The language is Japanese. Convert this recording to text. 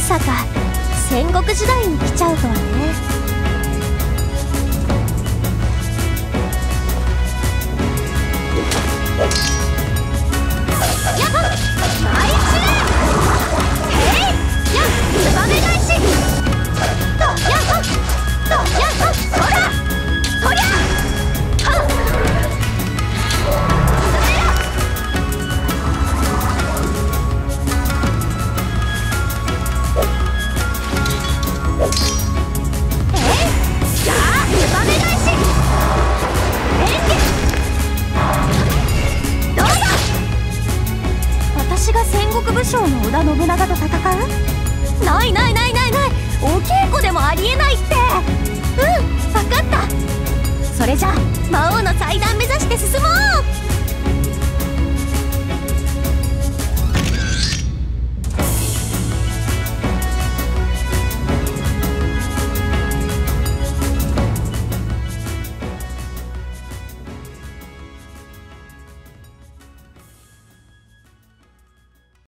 さか戦国時代に来ちゃうとはね。それじゃ魔王の祭壇目指して進もう。